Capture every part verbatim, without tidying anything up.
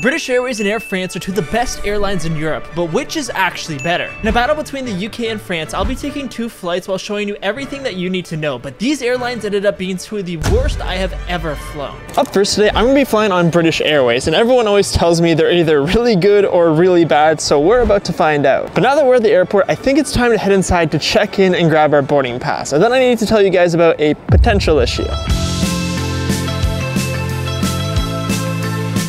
British Airways and Air France are two of the best airlines in Europe, but which is actually better? In a battle between the U K and France, I'll be taking two flights while showing you everything that you need to know, but these airlines ended up being two of the worst I have ever flown. Up first today, I'm gonna be flying on British Airways, and everyone always tells me they're either really good or really bad, so we're about to find out. But now that we're at the airport, I think it's time to head inside to check in and grab our boarding pass, and then I need to tell you guys about a potential issue.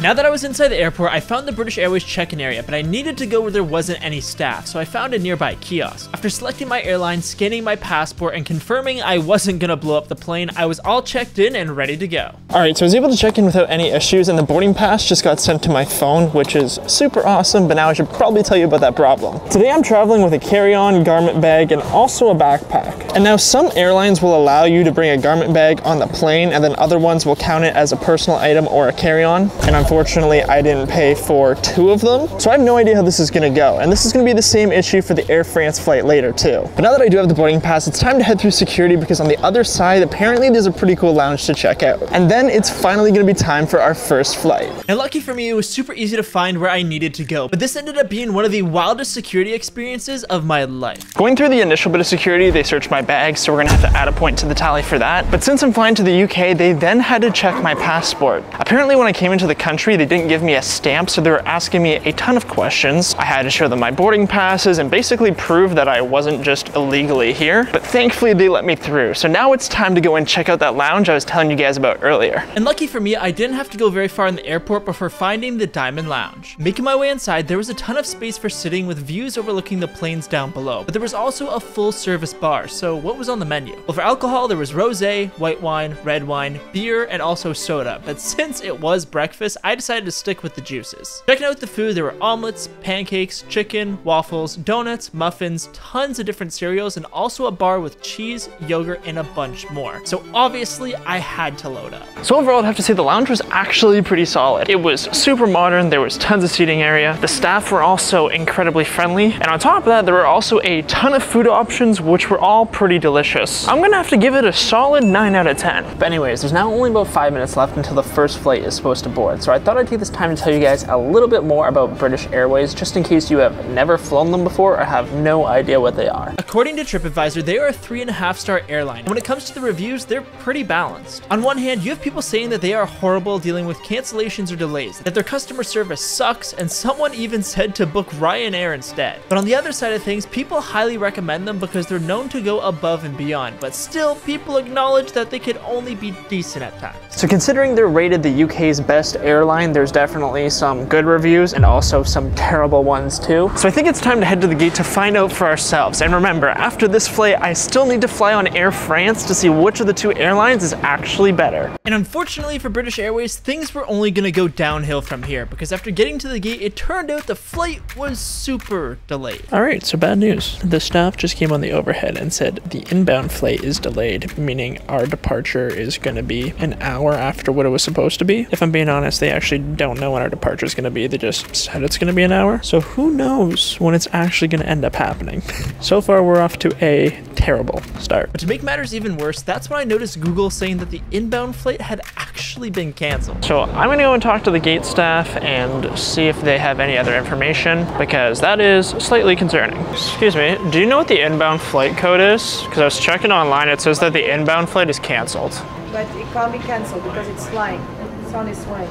Now that I was inside the airport, I found the British Airways check-in area, but I needed to go where there wasn't any staff, so I found a nearby kiosk. After selecting my airline, scanning my passport, and confirming I wasn't gonna blow up the plane, I was all checked in and ready to go. Alright, so I was able to check in without any issues, and the boarding pass just got sent to my phone, which is super awesome, but now I should probably tell you about that problem. Today I'm traveling with a carry-on, garment bag, and also a backpack. And now some airlines will allow you to bring a garment bag on the plane, and then other ones will count it as a personal item or a carry-on, and I'm Unfortunately, I didn't pay for two of them, so I have no idea how this is gonna go. And this is gonna be the same issue for the Air France flight later too. But now that I do have the boarding pass, it's time to head through security because on the other side, apparently there's a pretty cool lounge to check out. And then it's finally gonna be time for our first flight. And lucky for me, it was super easy to find where I needed to go, but this ended up being one of the wildest security experiences of my life. Going through the initial bit of security, they searched my bag, so we're gonna have to add a point to the tally for that. But since I'm flying to the U K, they then had to check my passport. Apparently when I came into the country, they didn't give me a stamp, so they were asking me a ton of questions. I had to show them my boarding passes and basically prove that I wasn't just illegally here, but thankfully they let me through. So now it's time to go and check out that lounge I was telling you guys about earlier. And lucky for me, I didn't have to go very far in the airport before finding the Diamond Lounge. Making my way inside, there was a ton of space for sitting with views overlooking the plains down below, but there was also a full service bar. So what was on the menu? Well, for alcohol, there was rosé, white wine, red wine, beer, and also soda. But since it was breakfast, I decided to stick with the juices. Checking out the food, there were omelets, pancakes, chicken, waffles, donuts, muffins, tons of different cereals, and also a bar with cheese, yogurt, and a bunch more. So obviously I had to load up. So overall, I'd have to say the lounge was actually pretty solid. It was super modern, there was tons of seating area, the staff were also incredibly friendly, and on top of that, there were also a ton of food options, which were all pretty delicious. I'm gonna have to give it a solid nine out of ten. But anyways, there's now only about five minutes left until the first flight is supposed to board. So So I thought I'd take this time to tell you guys a little bit more about British Airways, just in case you have never flown them before or have no idea what they are. According to TripAdvisor, they are a three and a half star airline. And when it comes to the reviews, they're pretty balanced. On one hand, you have people saying that they are horrible dealing with cancellations or delays, that their customer service sucks, and someone even said to book Ryanair instead. But on the other side of things, people highly recommend them because they're known to go above and beyond, but still people acknowledge that they could only be decent at times. So considering they're rated the U K's best airline, Airline, there's definitely some good reviews and also some terrible ones too. So I think it's time to head to the gate to find out for ourselves. And remember, after this flight, I still need to fly on Air France to see which of the two airlines is actually better. And unfortunately for British Airways, things were only gonna go downhill from here because after getting to the gate, it turned out the flight was super delayed. All right, so bad news. The staff just came on the overhead and said the inbound flight is delayed, meaning our departure is gonna be an hour after what it was supposed to be. If I'm being honest, they They actually don't know when our departure is going to be. They just said it's going to be an hour. So who knows when it's actually going to end up happening. So far, we're off to a terrible start. But to make matters even worse, that's when I noticed Google saying that the inbound flight had actually been canceled. So I'm going to go and talk to the gate staff and see if they have any other information, because that is slightly concerning. Excuse me, do you know what the inbound flight code is? Because I was checking online, it says that the inbound flight is canceled. But it can't be canceled because it's flying. It's on its way.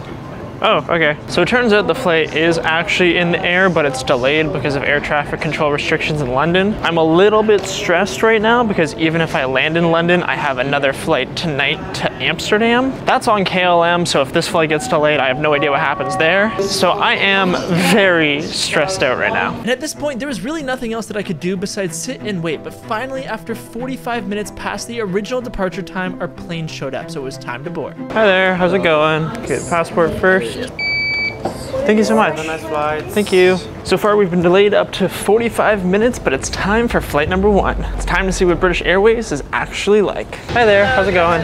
Oh, okay. So it turns out the flight is actually in the air, but it's delayed because of air traffic control restrictions in London. I'm a little bit stressed right now because even if I land in London, I have another flight tonight to Amsterdam. That's on K L M, so if this flight gets delayed, I have no idea what happens there. So I am very stressed out right now. And at this point, there was really nothing else that I could do besides sit and wait. But finally, after forty-five minutes past the original departure time, our plane showed up, so it was time to board. Hi there, how's it going? Get passport first. Thank you so much. Have a nice flight. Thank you. So far we've been delayed up to forty-five minutes, but it's time for flight number one. It's time to see what British Airways is actually like. Hi there, how's it going?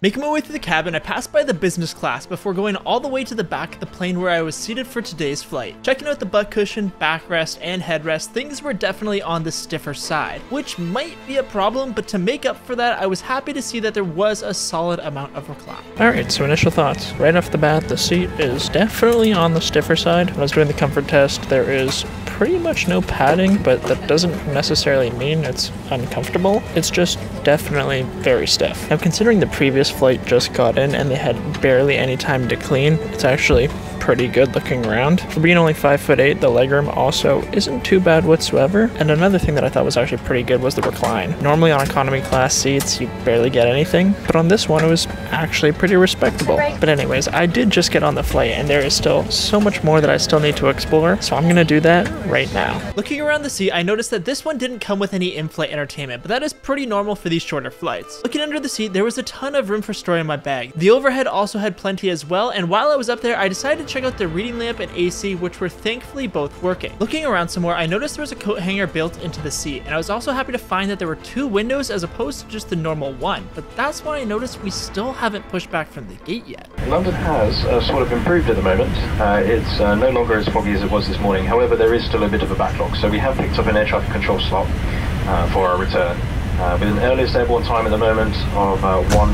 Making my way through the cabin, I passed by the business class before going all the way to the back of the plane where I was seated for today's flight. Checking out the butt cushion, backrest, and headrest, things were definitely on the stiffer side, which might be a problem, but to make up for that, I was happy to see that there was a solid amount of recline. Alright, so initial thoughts. Right off the bat, the seat is definitely on the stiffer side. When I was doing the comfort test, there is pretty much no padding, but that doesn't necessarily mean it's uncomfortable. It's just definitely very stiff. Now, considering the previous flight just got in and they had barely any time to clean, it's actually pretty good looking around. For being only five foot eight, the legroom also isn't too bad whatsoever. And another thing that I thought was actually pretty good was the recline. Normally on economy class seats, you barely get anything, but on this one, it was actually pretty respectable. But anyways, I did just get on the flight and there is still so much more that I still need to explore, so I'm gonna do that right now. Looking around the seat, I noticed that this one didn't come with any in-flight entertainment, but that is pretty normal for these shorter flights. Looking under the seat, there was a ton of room for storing my bag. The overhead also had plenty as well, and while I was up there, I decided to check out the reading lamp and A C, which were thankfully both working. Looking around some more, I noticed there was a coat hanger built into the seat, and I was also happy to find that there were two windows as opposed to just the normal one, but that's when I noticed we still haven't pushed back from the gate yet. London has uh, sort of improved at the moment. Uh, it's uh, no longer as foggy as it was this morning. However, there is still a bit of a backlog, so we have picked up an air traffic control slot uh, for our return, uh, with an earliest airborne time at the moment of uh, one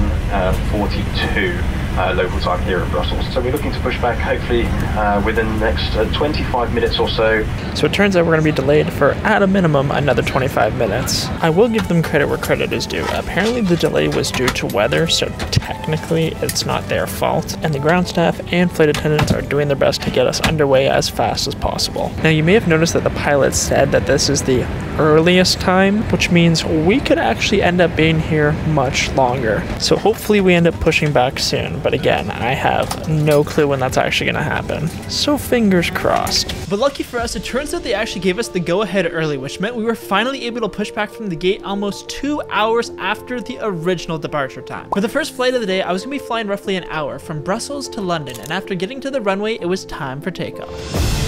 forty-two uh, local time here in Brussels. So we're looking to push back hopefully uh, within the next uh, twenty-five minutes or so. So it turns out we're going to be delayed for, at a minimum, another twenty-five minutes. I will give them credit where credit is due. Apparently the delay was due to weather, so technically it's not their fault, and the ground staff and flight attendants are doing their best to get us underway as fast as possible. Now, you may have noticed that the pilot said that this is the earliest time, which means we could actually end up being here much longer. So hopefully we end up pushing back soon, but again, I have no clue when that's actually going to happen, so fingers crossed. But lucky for us, it turns out they actually gave us the go-ahead early, which meant we were finally able to push back from the gate almost two hours after the original departure time. For the first flight of the day, I was going to be flying roughly an hour from Brussels to London, and after getting to the runway, it was time for takeoff.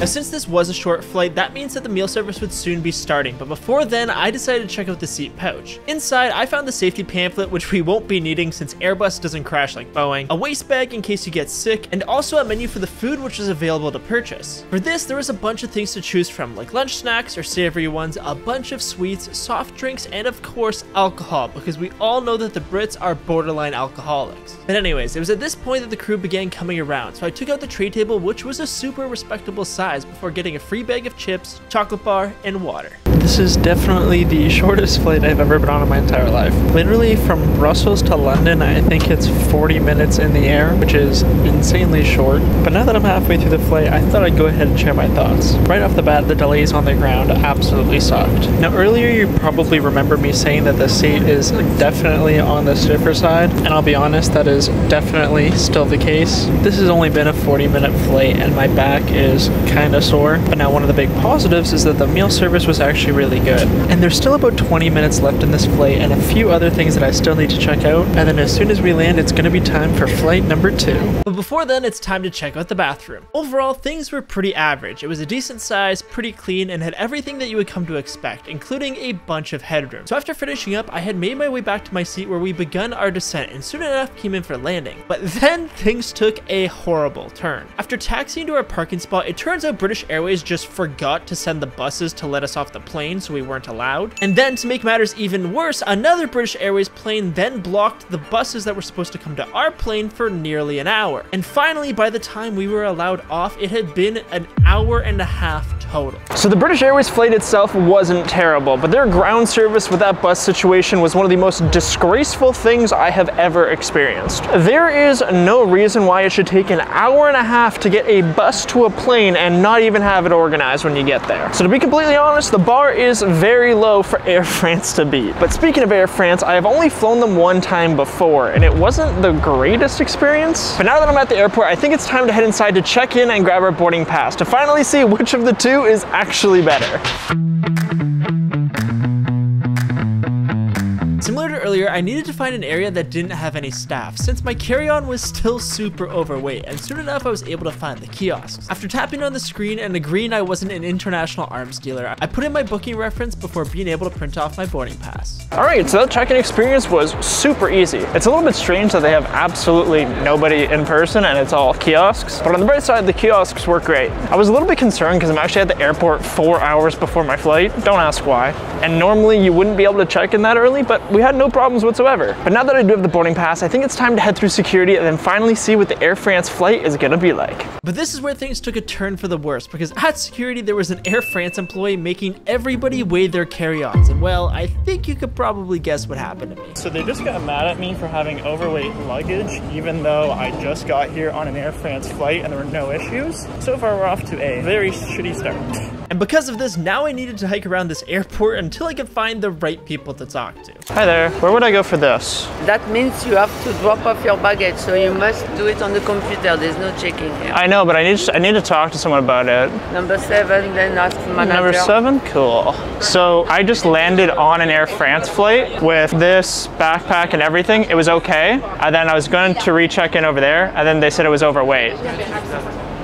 Now, since this was a short flight, that means that the meal service would soon be starting, but before then, I decided to check out the seat pouch. Inside, I found the safety pamphlet, which we won't be needing since Airbus doesn't crash like Boeing, a waist bag in case you get sick, and also a menu for the food which is available to purchase. For this, there was a bunch of things to choose from, like lunch snacks or savory ones, a bunch of sweets, soft drinks, and of course, alcohol, because we all know that the Brits are borderline alcoholics. But anyways, it was at this point that the crew began coming around, so I took out the tray table, which was a super respectable size, before getting a free bag of chips, chocolate bar, and water. This is definitely the shortest flight I've ever been on in my entire life. Literally from Brussels to London, I think it's forty minutes in the air, which is insanely short. But now that I'm halfway through the flight, I thought I'd go ahead and share my thoughts. Right off the bat, the delays on the ground absolutely sucked. Now, earlier you probably remember me saying that the seat is definitely on the stiffer side, and I'll be honest, that is definitely still the case. This has only been a forty minute flight and my back is kind of sore. But now one of the big positives is that the meal service was actually really good, and there's still about twenty minutes left in this flight and a few other things that I still need to check out, and then as soon as we land, it's going to be time for flight number two. But before then, it's time to check out the bathroom. Overall, things were pretty average. It was a decent size, pretty clean, and had everything that you would come to expect, including a bunch of headroom. So after finishing up, I had made my way back to my seat where we begun our descent, and soon enough came in for landing. But then things took a horrible turn. After taxiing to our parking spot, it turns out British Airways just forgot to send the buses to let us off the plane, so we weren't allowed. And then, to make matters even worse, another British Airways plane then blocked the buses that were supposed to come to our plane for nearly an hour. And finally, by the time we were allowed off, it had been an hour and a half total. So the British Airways flight itself wasn't terrible, but their ground service with that bus situation was one of the most disgraceful things I have ever experienced. There is no reason why it should take an hour and a half to get a bus to a plane and not even have it organized when you get there. So to be completely honest, the bar is very low for Air France to beat. But speaking of Air France, I have only flown them one time before, and it wasn't the greatest experience. But now that I'm at the airport, I think it's time to head inside to check in and grab our boarding pass to finally see which of the two is actually better. Similar to earlier, I needed to find an area that didn't have any staff, since my carry-on was still super overweight, and soon enough I was able to find the kiosks. After tapping on the screen and agreeing I wasn't an international arms dealer, I put in my booking reference before being able to print off my boarding pass. Alright, so that check-in experience was super easy. It's a little bit strange that they have absolutely nobody in person and it's all kiosks, but on the bright side, the kiosks work great. I was a little bit concerned because I'm actually at the airport four hours before my flight. Don't ask why. And normally you wouldn't be able to check in that early, but we had no problems whatsoever. But now that I do have the boarding pass, I think it's time to head through security and then finally see what the Air France flight is gonna be like. But this is where things took a turn for the worse, because at security there was an Air France employee making everybody weigh their carry-ons, and well, I think you could probably guess what happened to me. So they just got mad at me for having overweight luggage, even though I just got here on an Air France flight and there were no issues. So far we're off to a very shitty start. And because of this, now I needed to hike around this airport until I could find the right people to talk to. Hi there, where would I go for this? That means you have to drop off your baggage, so you must do it on the computer. There's no checking here. I know, but I need to, I need to talk to someone about it. Number seven, then ask the manager. Number seven? Cool. So I just landed on an Air France flight with this backpack and everything. It was okay. And then I was going to recheck in over there, and then they said it was overweight.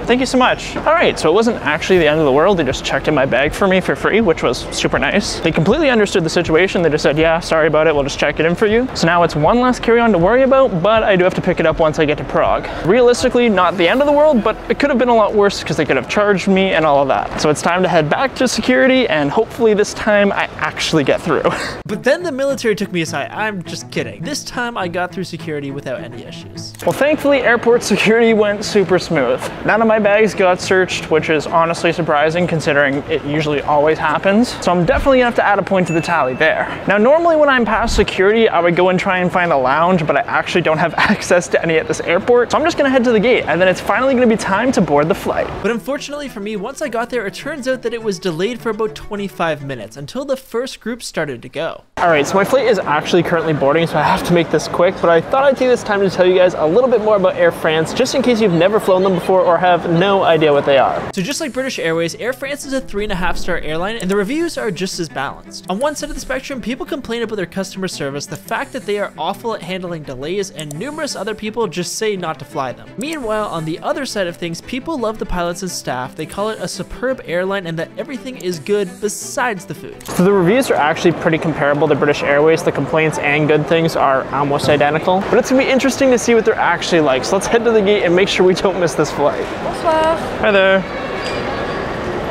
Thank you so much. All right, so it wasn't actually the end of the world. They just checked in my bag for me for free, which was super nice. They completely understood the situation. They just said, yeah, sorry about it. We'll just check it in for you. So now it's one less carry-on to worry about, but I do have to pick it up once I get to Prague. Realistically, not the end of the world, but it could have been a lot worse because they could have charged me and all of that. So it's time to head back to security, and hopefully this time I actually get through. But then the military took me aside. I'm just kidding. This time I got through security without any issues. Well, thankfully, airport security went super smooth. None of my My bags got searched, which is honestly surprising considering it usually always happens. So I'm definitely gonna have to add a point to the tally there. Now, normally when I'm past security, I would go and try and find a lounge, but I actually don't have access to any at this airport. So I'm just gonna head to the gate, and then it's finally gonna be time to board the flight. But unfortunately for me, once I got there, it turns out that it was delayed for about twenty-five minutes until the first group started to go. All right, so my flight is actually currently boarding, so I have to make this quick, but I thought I'd take this time to tell you guys a little bit more about Air France, just in case you've never flown them before or have no idea what they are. So just like British Airways, Air France is a three and a half star airline, and the reviews are just as balanced. On one side of the spectrum, people complain about their customer service, the fact that they are awful at handling delays, and numerous other people just say not to fly them. Meanwhile, on the other side of things, people love the pilots and staff. They call it a superb airline and that everything is good besides the food. So the reviews are actually pretty comparable to British Airways. The complaints and good things are almost identical, but it's gonna be interesting to see what they're actually like. So let's head to the gate and make sure we don't miss this flight. Bonsoir. Hi there.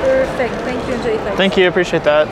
Perfect. Thank you. Enjoy. Thanks. Thank you. Appreciate that.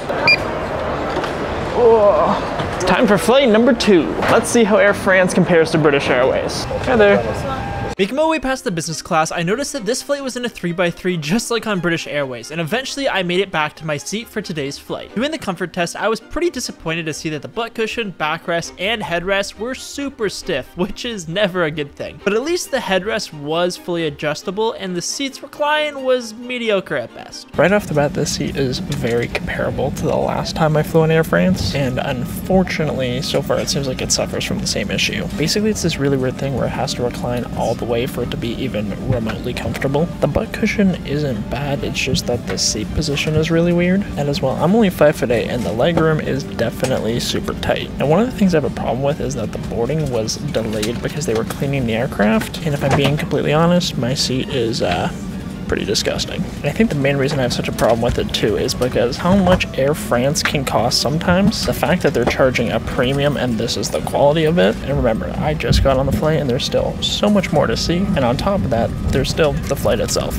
Oh, it's time for flight number two. Let's see how Air France compares to British Airways. Hi there. Bonsoir. Making my way past the business class, I noticed that this flight was in a three by three just like on British Airways, and eventually I made it back to my seat for today's flight. Doing the comfort test, I was pretty disappointed to see that the butt cushion, backrest, and headrest were super stiff, which is never a good thing. But at least the headrest was fully adjustable, and the seat's recline was mediocre at best. Right off the bat, this seat is very comparable to the last time I flew in Air France, and unfortunately, so far it seems like it suffers from the same issue. Basically, it's this really weird thing where it has to recline all the way for it to be even remotely comfortable. The butt cushion isn't bad, it's just that the seat position is really weird. And as well, I'm only five foot eight, and the legroom is definitely super tight. Now, one of the things I have a problem with is that the boarding was delayed because they were cleaning the aircraft, and if I'm being completely honest, my seat is uh pretty disgusting. And I think the main reason I have such a problem with it too is because how much Air France can cost sometimes, the fact that they're charging a premium and this is the quality of it. And remember, I just got on the flight and there's still so much more to see. And on top of that, there's still the flight itself.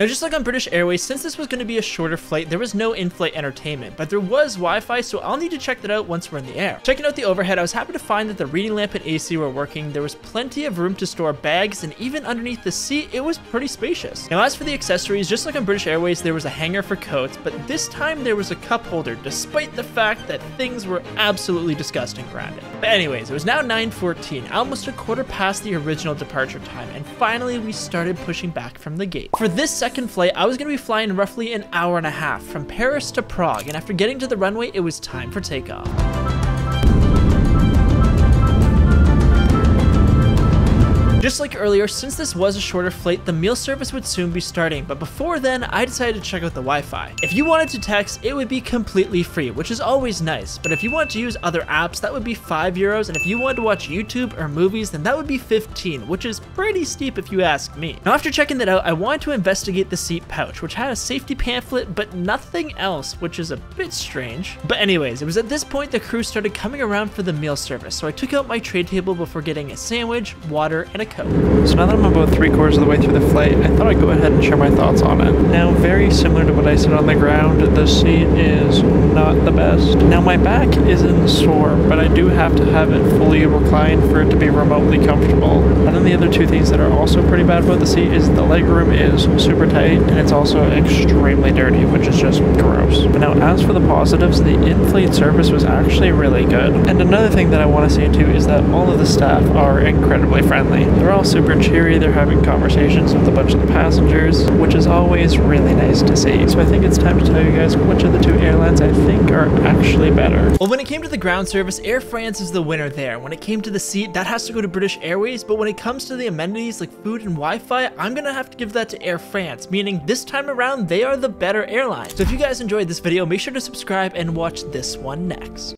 Now, just like on British Airways, since this was going to be a shorter flight, there was no in-flight entertainment, but there was Wi-Fi, so I'll need to check that out once we're in the air. Checking out the overhead, I was happy to find that the reading lamp and A C were working. There was plenty of room to store bags, and even underneath the seat, it was pretty spacious. Now, as for the accessories, just like on British Airways, there was a hanger for coats, but this time there was a cup holder, despite the fact that things were absolutely disgusting around it. But anyways, it was now nine fourteen, almost a quarter past the original departure time, and finally we started pushing back from the gate. For this second Second flight, I was going to be flying roughly an hour and a half from Paris to Prague, and after getting to the runway, it was time for takeoff. Just like earlier, since this was a shorter flight, the meal service would soon be starting, but before then, I decided to check out the Wi-Fi. If you wanted to text, it would be completely free, which is always nice, but if you want to use other apps, that would be five euros, and if you wanted to watch YouTube or movies, then that would be fifteen, which is pretty steep if you ask me. Now, after checking that out, I wanted to investigate the seat pouch, which had a safety pamphlet, but nothing else, which is a bit strange. But anyways, it was at this point the crew started coming around for the meal service, so I took out my tray table before getting a sandwich, water, and a coke. So now that I'm about three quarters of the way through the flight, I thought I'd go ahead and share my thoughts on it. Now, very similar to what I said on the ground, the seat is not the best. Now, my back isn't sore, but I do have to have it fully reclined for it to be remotely comfortable. And then the other two things that are also pretty bad about the seat is the legroom is super tight, and it's also extremely dirty, which is just gross. But now, as for the positives, the in-flight service was actually really good. And another thing that I want to say too is that all of the staff are incredibly friendly. They're all super cheery, they're having conversations with a bunch of the passengers, which is always really nice to see. So I think it's time to tell you guys which of the two airlines I think are actually better. Well, when it came to the ground service, Air France is the winner there. When it came to the seat, that has to go to British Airways, but when it comes to the amenities like food and Wi-Fi, I'm gonna have to give that to Air France, meaning this time around, they are the better airline. So if you guys enjoyed this video, make sure to subscribe and watch this one next.